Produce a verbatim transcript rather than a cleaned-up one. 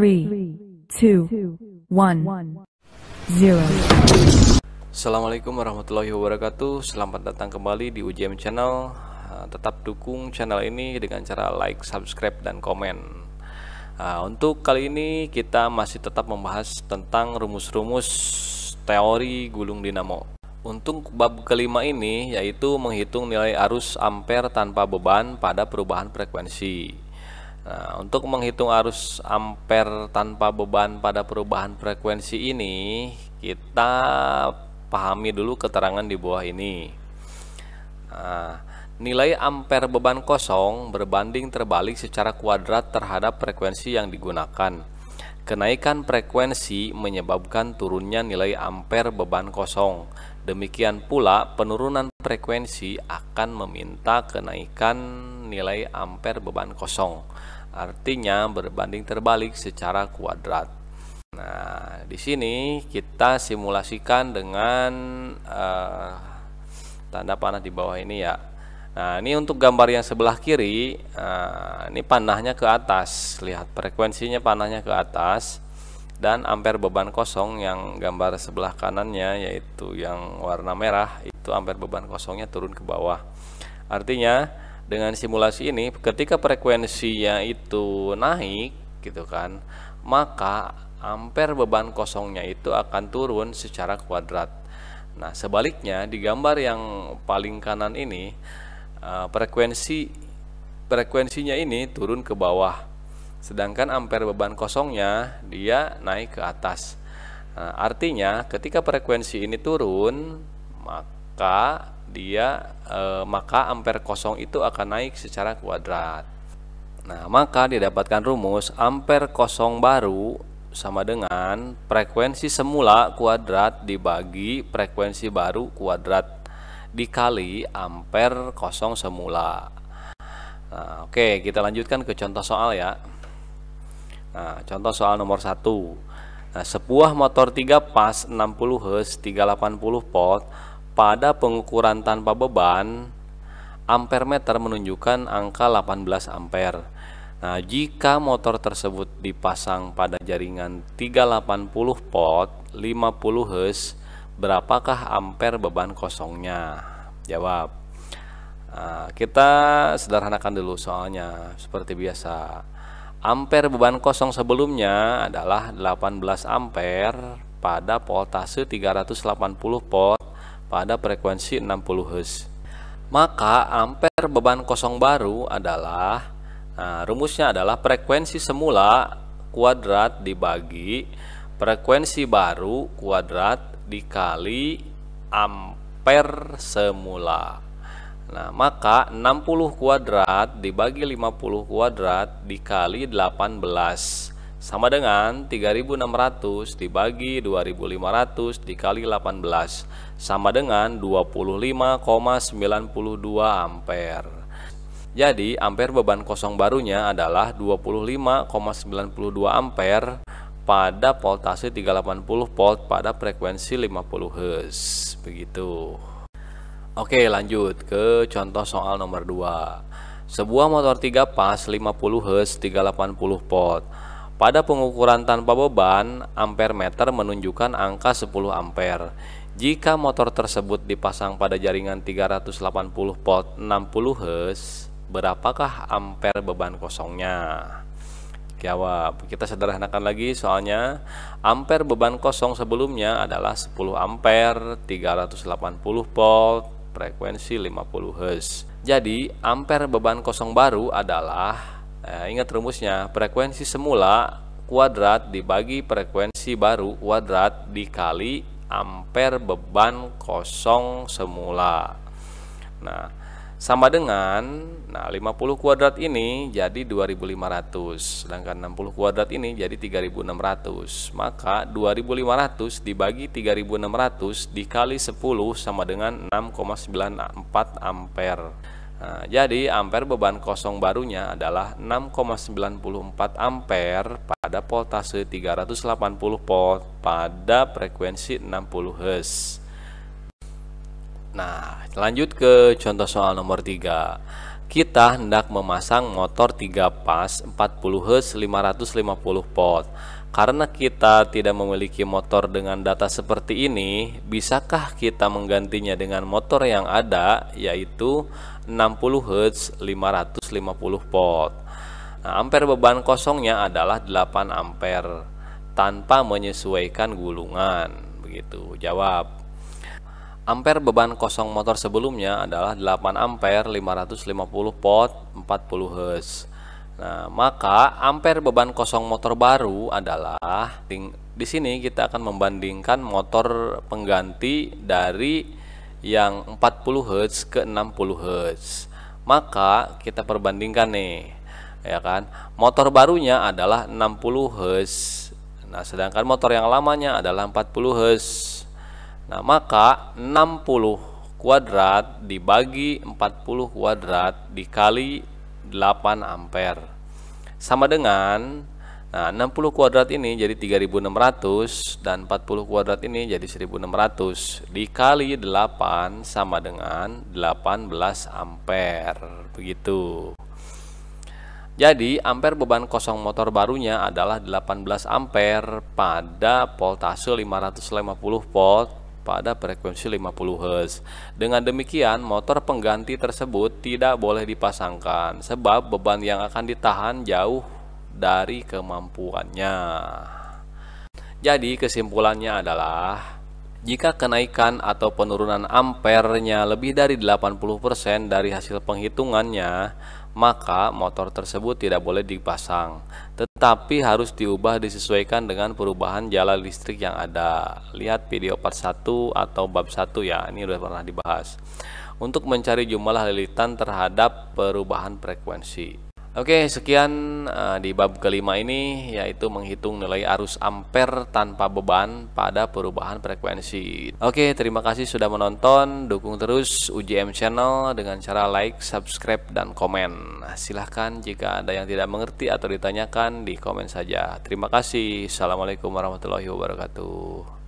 three, two, one, zero. Assalamualaikum warahmatullahi wabarakatuh. Selamat datang kembali di U J M Channel. Tetap dukung channel ini dengan cara like, subscribe, dan komen. Nah, untuk kali ini kita masih tetap membahas tentang rumus-rumus teori gulung dinamo. Untuk bab kelima ini yaitu menghitung nilai arus ampere tanpa beban pada perubahan frekuensi. Nah, untuk menghitung arus ampere tanpa beban pada perubahan frekuensi ini, kita pahami dulu keterangan di bawah ini. Nah, nilai ampere beban kosong berbanding terbalik secara kuadrat terhadap frekuensi yang digunakan. Kenaikan frekuensi menyebabkan turunnya nilai ampere beban kosong. Demikian pula penurunan frekuensi akan meminta kenaikan nilai ampere beban kosong. Artinya berbanding terbalik secara kuadrat. Nah, di sini kita simulasikan dengan uh, tanda panah di bawah ini ya. Nah, ini untuk gambar yang sebelah kiri, nah, ini panahnya ke atas, lihat frekuensinya panahnya ke atas, dan ampere beban kosong yang gambar sebelah kanannya, yaitu yang warna merah, itu ampere beban kosongnya turun ke bawah. Artinya, dengan simulasi ini, ketika frekuensinya itu naik, gitu kan, maka ampere beban kosongnya itu akan turun secara kuadrat. Nah, sebaliknya, di gambar yang paling kanan ini, Uh, frekuensi frekuensinya ini turun ke bawah, sedangkan ampere beban kosongnya dia naik ke atas. Nah, artinya ketika frekuensi ini turun, maka dia uh, maka ampere kosong itu akan naik secara kuadrat. Nah, maka didapatkan rumus ampere kosong baru sama dengan frekuensi semula kuadrat dibagi frekuensi baru kuadrat dikali ampere kosong semula. Nah, oke, kita lanjutkan ke contoh soal ya. Nah, contoh soal nomor satu. Nah, sebuah motor tiga pas enam puluh hertz tiga ratus delapan puluh volt pada pengukuran tanpa beban ampermeter menunjukkan angka delapan belas ampere. Nah, jika motor tersebut dipasang pada jaringan tiga ratus delapan puluh volt lima puluh hertz, berapakah ampere beban kosongnya? Jawab. Nah, kita sederhanakan dulu soalnya seperti biasa. Ampere beban kosong sebelumnya adalah delapan belas ampere pada voltase tiga ratus delapan puluh volt pada frekuensi enam puluh hertz. Maka ampere beban kosong baru adalah, nah, rumusnya adalah frekuensi semula kuadrat dibagi frekuensi baru kuadrat dikali ampere semula. Nah, maka enam puluh kuadrat dibagi lima puluh kuadrat dikali delapan belas sama dengan tiga ribu enam ratus dibagi dua ribu lima ratus dikali delapan belas sama dengan dua puluh lima koma sembilan dua ampere. Jadi ampere beban kosong barunya adalah dua puluh lima koma sembilan dua ampere pada voltase tiga ratus delapan puluh volt pada frekuensi lima puluh hertz. Begitu. Oke, lanjut ke contoh soal nomor dua. Sebuah motor tiga pas lima puluh hertz tiga ratus delapan puluh volt. Pada pengukuran tanpa beban, ampere meter menunjukkan angka sepuluh ampere. Jika motor tersebut dipasang pada jaringan tiga ratus delapan puluh volt enam puluh hertz, berapakah ampere beban kosongnya? Jawab. Kita sederhanakan lagi soalnya. Ampere beban kosong sebelumnya adalah sepuluh ampere tiga ratus delapan puluh volt frekuensi lima puluh hertz. Jadi ampere beban kosong baru adalah, eh, ingat rumusnya, frekuensi semula kuadrat dibagi frekuensi baru kuadrat dikali ampere beban kosong semula. Nah, sama dengan, nah, lima puluh kuadrat ini jadi dua ribu lima ratus, sedangkan enam puluh kuadrat ini jadi tiga ribu enam ratus. Maka dua ribu lima ratus dibagi tiga ribu enam ratus dikali sepuluh sama dengan enam koma sembilan empat ampere. Nah, jadi ampere beban kosong barunya adalah enam koma sembilan empat ampere pada voltase tiga ratus delapan puluh volt pada frekuensi enam puluh hertz. Nah, lanjut ke contoh soal nomor tiga. kita hendak memasang motor tiga pas empat puluh hertz lima ratus lima puluh volt. Karena kita tidak memiliki motor dengan data seperti ini, bisakah kita menggantinya dengan motor yang ada, yaitu enam puluh hertz lima ratus lima puluh volt. Nah, ampere beban kosongnya adalah delapan ampere tanpa menyesuaikan gulungan. Begitu jawab. Ampere beban kosong motor sebelumnya adalah delapan ampere lima ratus lima puluh volt empat puluh hertz. Nah, maka ampere beban kosong motor baru adalah, di sini kita akan membandingkan motor pengganti dari yang empat puluh hertz ke enam puluh hertz. Maka kita perbandingkan nih, ya kan? Motor barunya adalah enam puluh hertz. Nah, sedangkan motor yang lamanya adalah empat puluh hertz. Nah, maka enam puluh kuadrat dibagi empat puluh kuadrat dikali delapan ampere sama dengan, nah, enam puluh kuadrat ini jadi tiga ribu enam ratus dan empat puluh kuadrat ini jadi seribu enam ratus dikali delapan sama dengan delapan belas ampere. Begitu. Jadi ampere beban kosong motor barunya adalah delapan belas ampere pada voltase lima ratus lima puluh volt pada frekuensi lima puluh hertz. Dengan demikian, motor pengganti tersebut tidak boleh dipasangkan sebab beban yang akan ditahan jauh dari kemampuannya. Jadi kesimpulannya adalah, jika kenaikan atau penurunan ampernya lebih dari delapan puluh persen dari hasil penghitungannya, maka motor tersebut tidak boleh dipasang, tetapi harus diubah disesuaikan dengan perubahan jala listrik yang ada. Lihat video part satu atau bab satu ya, ini sudah pernah dibahas. Untuk mencari jumlah lilitan terhadap perubahan frekuensi. Oke, sekian uh, di bab kelima ini, yaitu menghitung nilai arus ampere tanpa beban pada perubahan frekuensi. Oke, terima kasih sudah menonton. Dukung terus U J M Channel dengan cara like, subscribe, dan komen. Silahkan jika ada yang tidak mengerti atau ditanyakan, di komen saja. Terima kasih. Assalamualaikum warahmatullahi wabarakatuh.